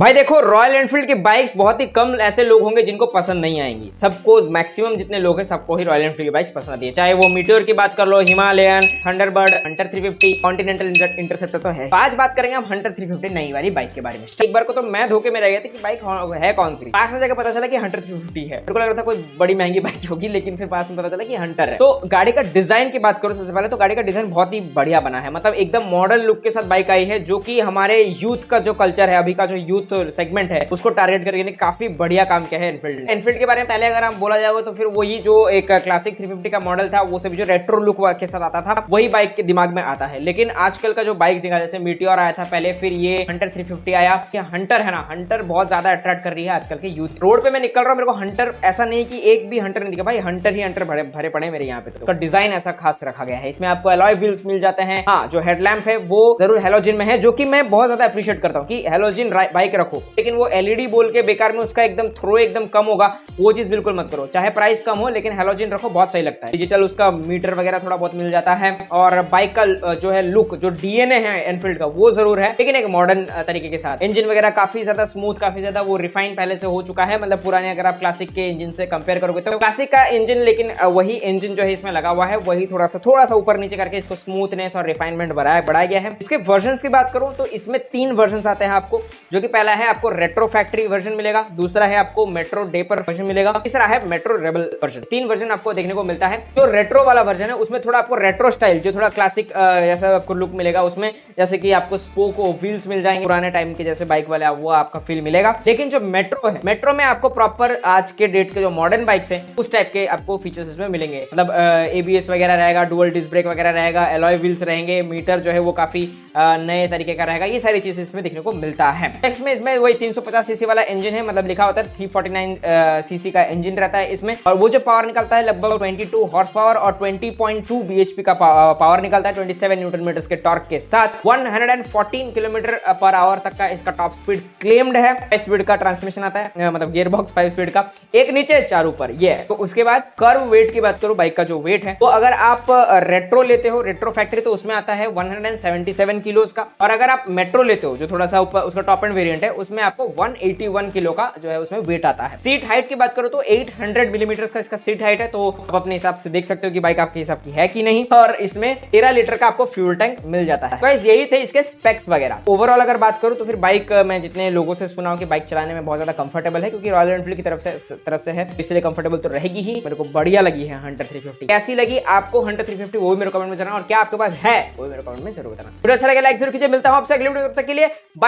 भाई देखो royal Enfield की बाइक्स बहुत ही कम ऐसे लोग होंगे जिनको पसंद नहीं आएंगी। सबको मैक्सिमम जितने लोग हैं सबको ही रॉयल एनफील्ड की बाइक्स पसंद आती है, चाहे वो मीटियोर की बात कर लो, Himalayan, Thunderbird, Hunter 350, Continental, Interceptor तो है। आज बात करेंगे हम हंटर 350 नई वाली बाइक के बारे में। एक बार को तो मैं धोखे में रह गया था कि बाइक है कौन सी, पास में जाकर पता चला कि हंटर 350 है। मेरे को लग रहा था कोई बड़ी महंगी बाइक होगी, लेकिन फिर पास में पता चला कि हंटर है। तो गाड़ी का डिजाइन की बात करो, सबसे पहले तो गाड़ी का डिजाइन बहुत ही बढ़िया बना है, मतलब एकदम मॉडर्न लुक के साथ बाइक आई है, जो की हमारे यूथ का जो कल्चर है, अभी का जो यूथ तो सेगमेंट है उसको टारगेट करके काफी बढ़िया काम किया है एनफील्ड ने। एनफील्ड के बारे में पहले अगर आप बोला जाएगा तो फिर वही जो एक क्लासिक 350 का मॉडल था, वो सभी जो रेट्रो लुक के साथ आता था वही बाइक के दिमाग में आता है। लेकिन आजकल का जो बाइक दिखा, जैसे मीटियोर आया था पहले, फिर ये हंटर 350 आया। हंटर है ना, हंटर बहुत ज्यादा अट्रैक्ट कर रही है आजकल के यूथ। रोड पे मैं निकल रहा हूँ, मेरे को हंटर ऐसा नहीं कि एक भी हंटर नहीं दिखा भाई, हंटर ही हंटर भरे पड़े मेरे यहाँ पे। तो डिजाइन ऐसा खास रखा गया है, इसमें आपको अलॉय व्हील्स मिल जाते हैं। हाँ, जो हेडलैम्प है वो जरूर हेलोजिन में है, जो की मैं बहुत ज्यादा अप्रिशिएट करता हूँ कि हेलोजिन बाइक रखो, लेकिन वो एलईडी बोल के बेकार में उसका एकदम थ्रो एकदम कम होगा, वो चीज बिल्कुल मत करो। चाहे प्राइस कम हो लेकिन हेलोजिन रखो, बहुत सही लगता है। डिजिटल उसका मीटर वगैरह थोड़ा बहुत मिल जाता है, और बाइक का जो है लुक, जो डीएनए है एनफील्ड का वो जरूर है, लेकिन एक मॉडर्न तरीके के साथ। इंजन वगैरह काफी ज्यादा स्मूथ, काफी ज्यादा वो रिफाइन पहले से हो चुका है, मतलब पुराने अगर आप क्लासिक के इंजन से कंपेयर करोगे तो क्लासिक का इंजन, लेकिन वही इंजन जो है इसमें लगा हुआ है, वही थोड़ा सा ऊपर नीचे करके इसको स्मूथनेस और रिफाइनमेंट बढ़ाया गया है। इसके वर्जन की बात करूँ तो इसमें 3 वर्जन आते हैं आपको, जो कि पहला है आपको रेट्रो फैक्ट्री वर्जन मिलेगा, दूसरा है आपको मेट्रो डेपर वर्जन मिलेगा, तीसरा है मेट्रो रेबल वर्जन। 3 वर्जन आपको देखने को मिलता है। जो रेट्रो वाला वर्जन है उसमें थोड़ा आपको रेट्रो स्टाइल, जो थोड़ा क्लासिक जैसा आपको लुक मिलेगा उसमें, जैसे कि आपको स्पोक व्हील्स मिल जाएंगे पुराने टाइम के जैसे बाइक वाले, वो आपका फील मिलेगा। लेकिन जो मेट्रो है, मेट्रो में आपको प्रॉपर आज के डेट के जो मॉडर्न बाइक्स है उस टाइप के आपको फीचर्स इसमें मिलेंगे, मतलब एबीएस वगैरह रहेगा, डुअल डिस्क ब्रेक वगैरह रहेगा, एलॉय व्हील्स रहेंगे, मीटर जो है वो काफी नए तरीके का रहेगा, ये सारी चीज इसमें देखने को मिलता है। नेक्स्ट में इसमें वही 350 सीसी वाला इंजन है, मतलब लिखा होता है 349 सीसी का इंजन रहता है इसमें, और वो जो पावर निकलता है लगभग 22 हॉर्स पावर और 20.2 बीएचपी का पावर निकलता है, 27 न्यूटन मीटर के टॉर्क के साथ। 114 किलोमीटर पर आवर तक का इसका टॉप स्पीड क्लेम्ड है। 5 स्पीड का ट्रांसमिशन आता है, मतलब गियर बॉक्स 5 स्पीड का, एक नीचे 4 ऊपर ये है। तो उसके बाद कर्व वेट की बात करो, बाइक का जो वेट है वो अगर आप रेट्रो लेते हो, रेट्रो फैक्ट्री, तो उसमें आता है 177 किलोज का, और अगर आप मेट्रो लेते हो जो थोड़ा सा उसका टॉप एंड वेरिएंट है उसमें आपको 181 किलो का जो है उसमें वेट आता है। सीट हाइट की बात करो तो 800 मिलीमीटर का इसका सीट हाइट है, तो आप अपने हिसाब से देख सकते हो कि बाइक आपके हिसाब की है कि नहीं, और इसमें 13 लीटर का आपको फ्यूल टैंक मिल जाता है। तो यही थे इसके स्पेक्स वगैरह। ओवरऑल अगर बात करूं तो फिर बाइक, मैं जितने लोगों से सुना हूं कि बाइक चलाने में बहुत ज्यादा कंफर्टेबल है, क्योंकि रॉयल एनफील्ड की तरफ से है, इसलिए कंफर्टेबल तो रहेगी ही। मेरे को बढ़िया लगी है हंटर 350। कैसी लगी आपको हंटर 350 वो भी मेरे कमेंट में बताना, और क्या आपके पास है वो भी मेरे कमेंट में जरूर बताना। वीडियो अच्छा लगे लाइक जरूर कीजिए, मिलता हूं आपसे अगले वीडियो, तब तक के लिए बाय।